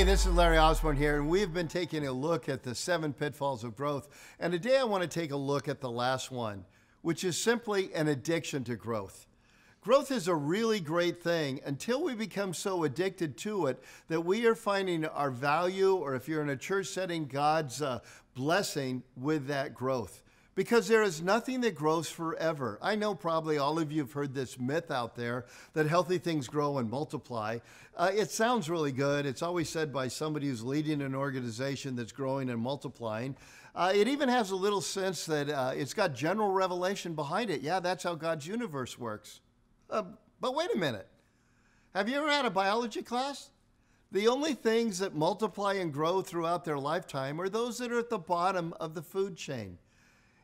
Hey, this is Larry Osborne here, and we've been taking a look at the 7 pitfalls of growth. And today I want to take a look at the last one, which is simply an addiction to growth. Growth is a really great thing until we become so addicted to it that we are finding our value, or if you're in a church setting, God's blessing with that growth. Because there is nothing that grows forever. I know probably all of you have heard this myth out there that healthy things grow and multiply. It sounds really good. It's always said by somebody who's leading an organization that's growing and multiplying. It even has a little sense that it's got general revelation behind it. Yeah, that's how God's universe works. But wait a minute. Have you ever had a biology class? The only things that multiply and grow throughout their lifetime are those that are at the bottom of the food chain.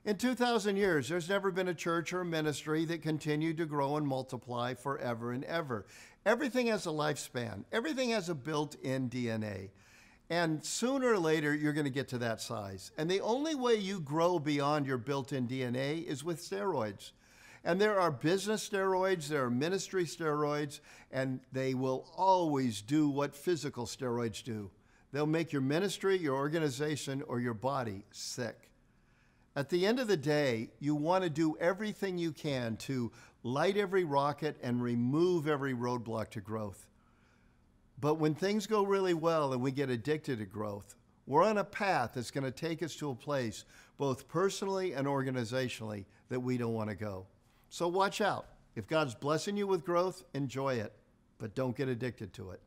In 2,000 years, there's never been a church or a ministry that continued to grow and multiply forever and ever. Everything has a lifespan. Everything has a built-in DNA. And sooner or later, you're going to get to that size. And the only way you grow beyond your built-in DNA is with steroids. And there are business steroids, there are ministry steroids, and they will always do what physical steroids do. They'll make your ministry, your organization, or your body sick. At the end of the day, you want to do everything you can to light every rocket and remove every roadblock to growth. But when things go really well and we get addicted to growth, we're on a path that's going to take us to a place, both personally and organizationally, that we don't want to go. So watch out. If God's blessing you with growth, enjoy it, but don't get addicted to it.